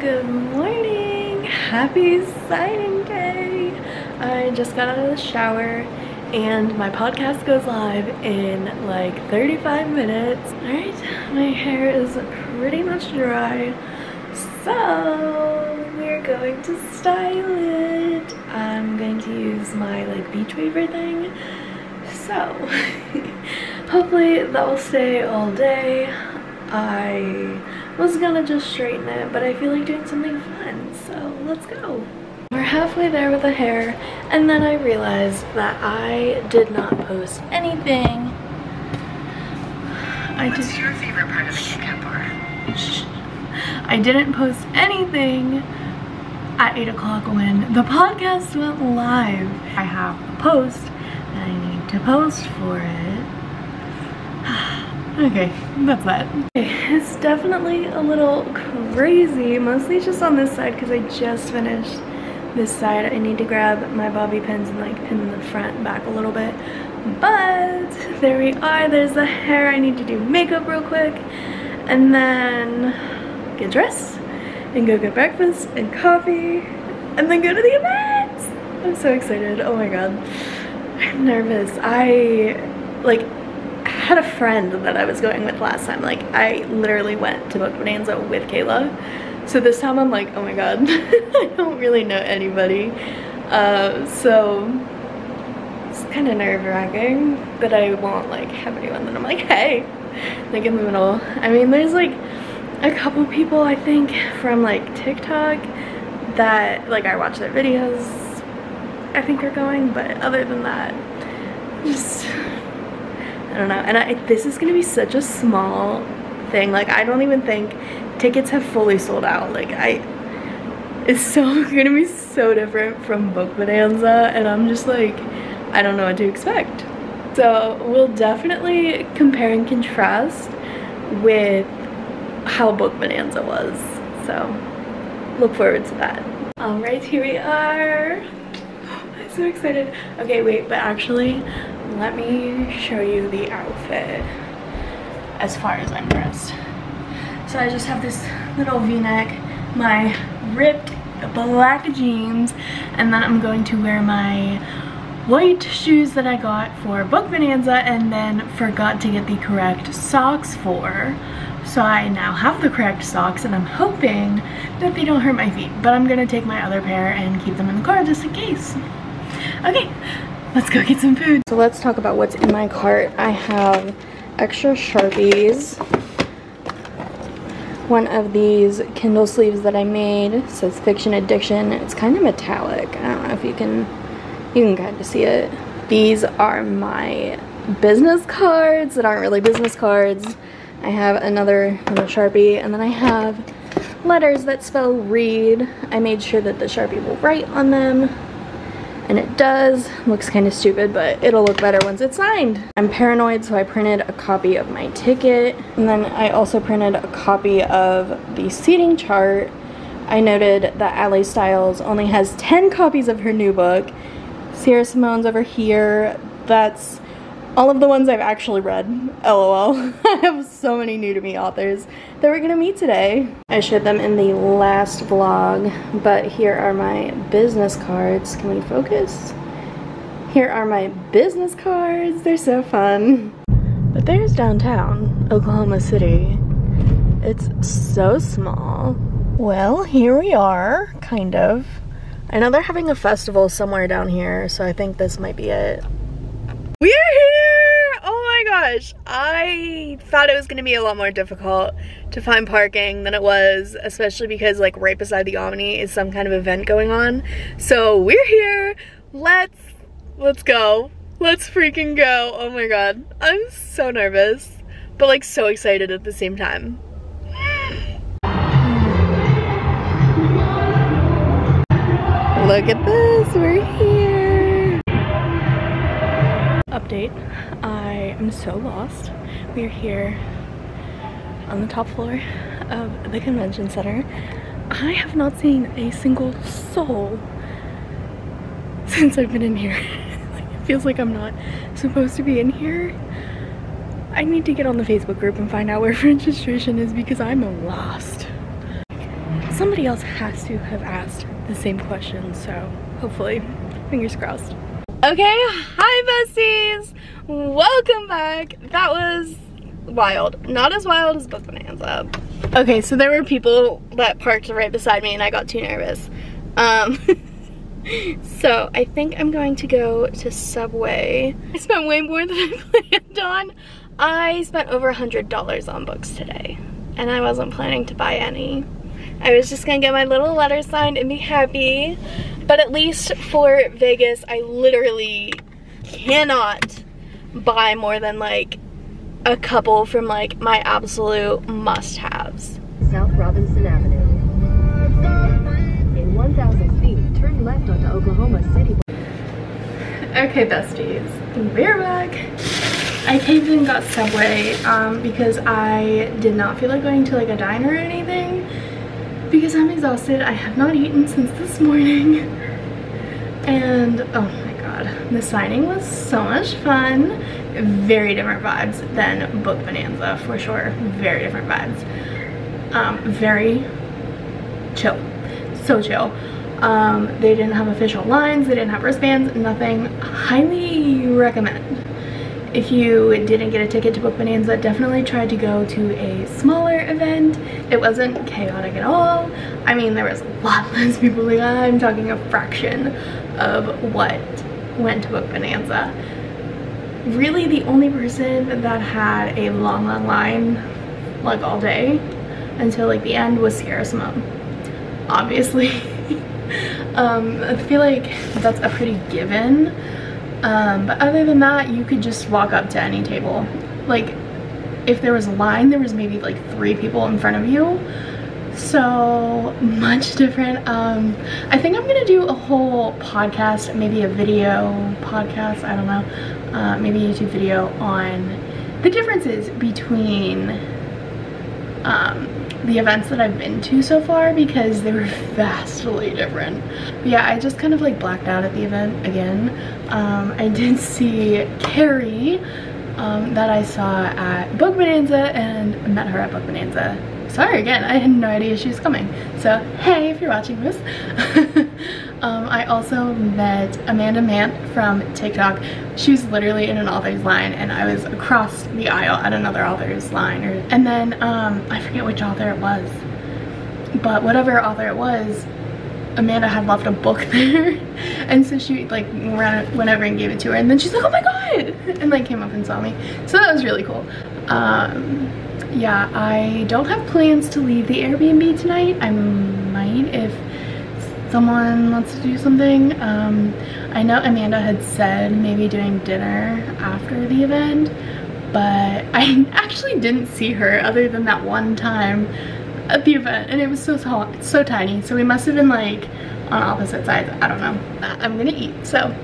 Good morning. Happy signing day. I just got out of the shower and my podcast goes live in like 35 minutes. All right, my hair is pretty much dry, so we're going to style it. I'm going to use my like beach waver thing, so hopefully that will stay all day. I was gonna just straighten it, but I feel like doing something fun, so let's go. We're halfway there with the hair, and then I realized that I did not post anything. What's your favorite part of the Kit Kat bar? I didn't post anything at 8 o'clock when the podcast went live. I have a post that I need to post for it. Okay, that's that. Okay, it's definitely a little crazy, mostly just on this side because I just finished this side. I need to grab my bobby pins and like pin the front back a little bit. But there we are, there's the hair. I need to do makeup real quick and then get dressed and go get breakfast and coffee and then go to the event. I'm so excited. Oh my god. I'm nervous. I had a friend that I was going with last time. Like, I literally went to Book Bonanza with Kayla, so this time I'm like, oh my god, I don't really know anybody, so it's kind of nerve-wracking, but I won't like have anyone that I'm like, hey, like in the middle. I mean, there's like a couple people I think from like TikTok that like I watch their videos I think are going, but other than that, just I don't know. And this is gonna be such a small thing. Like, I don't even think tickets have fully sold out. Like, it's so gonna be so different from Book Bonanza, and I'm just like, I don't know what to expect. So we'll definitely compare and contrast with how Book Bonanza was. So look forward to that. All right, here we are. I'm so excited. Okay, wait, but actually, let me show you the outfit as far as I'm dressed. So I just have this little v-neck, my ripped black jeans, and then I'm going to wear my white shoes that I got for Book Bonanza and then forgot to get the correct socks for. So I now have the correct socks and I'm hoping that they don't hurt my feet, but I'm gonna take my other pair and keep them in the car just in case. Okay. Let's go get some food. So let's talk about what's in my cart. I have extra Sharpies, one of these Kindle sleeves that I made. It says Fiction Addiction. It's kind of metallic. I don't know if you can kind of see it. These are my business cards that aren't really business cards. I have another little Sharpie, and then I have letters that spell read. I made sure that the Sharpie will write on them. And it does. Looks kind of stupid, but it'll look better once it's signed. I'm paranoid, so I printed a copy of my ticket. And then I also printed a copy of the seating chart. I noted that Ally Styles only has 10 copies of her new book. Sierra Simone's over here. That's all of the ones I've actually read. LOL. I have so many new to me authors that we're gonna meet today. I showed them in the last vlog, but here are my business cards. Can we focus? Here are my business cards. They're so fun. But there's downtown Oklahoma City. It's so small. Well, here we are, kind of. I know they're having a festival somewhere down here, so I think this might be it. We're here! Oh my gosh, I thought it was gonna be a lot more difficult to find parking than it was, especially because like right beside the Omni is some kind of event going on. So we're here, let's go, let's freaking go. Oh my god, I'm so nervous, but like so excited at the same time. Look at this, we're here. Update, I am so lost. We are here on the top floor of the convention center. I have not seen a single soul since I've been in here. Like, it feels like I'm not supposed to be in here. I need to get on the Facebook group and find out where registration is because I'm lost. somebody else has to have asked the same question, so hopefully, fingers crossed. Okay, hi besties! Welcome back! That was wild. Not as wild as Book Bonanza. Okay, so there were people that parked right beside me and I got too nervous. So I think I'm going to go to Subway. I spent way more than I planned on. I spent over $100 on books today and I wasn't planning to buy any. I was just gonna get my little letter signed and be happy. But at least for Vegas, I literally cannot buy more than like a couple from like my absolute must-haves. South Robinson Avenue. In 1,000 feet, turn left onto Oklahoma City. Okay, besties, we're back. I came and got Subway because I did not feel like going to like a diner or anything because I'm exhausted. I have not eaten since this morning. And oh my god, the signing was so much fun. Very different vibes than Book Bonanza, for sure. Very different vibes. Very chill. So chill. They didn't have official lines. They didn't have wristbands. Nothing. Highly recommend. If you didn't get a ticket to Book Bonanza, definitely try to go to a smaller event. It wasn't chaotic at all. I mean, there was a lot less people. Like, I'm talking a fraction of what went to Book Bonanza. Really the only person that had a long line like all day until like the end was Sierra Simone, obviously. I feel like that's a pretty given, but other than that you could just walk up to any table. Like if there was a line, there was maybe like 3 people in front of you, so much different. I think I'm gonna do a whole podcast, maybe a video podcast, I don't know, maybe a YouTube video on the differences between the events that I've been to so far, because they were vastly different. But yeah, I just kind of like blacked out at the event again. I did see Carrie that I saw at Book Bonanza and met her at Book Bonanza. Sorry again, I had no idea she was coming. So hey, if you're watching this. I also met Amanda Mann from TikTok. She was literally in an author's line and I was across the aisle at another author's line. And then I forget which author it was, but whatever author it was, Amanda had left a book there. And so she like went over and gave it to her, and then she's like, oh my god, and like came up and saw me. So that was really cool. Yeah, I don't have plans to leave the Airbnb tonight. I might if someone wants to do something. I know Amanda had said maybe doing dinner after the event, but I actually didn't see her other than that one time at the event, and it was so tiny, so we must have been like on opposite sides. I don't know. I'm gonna eat, so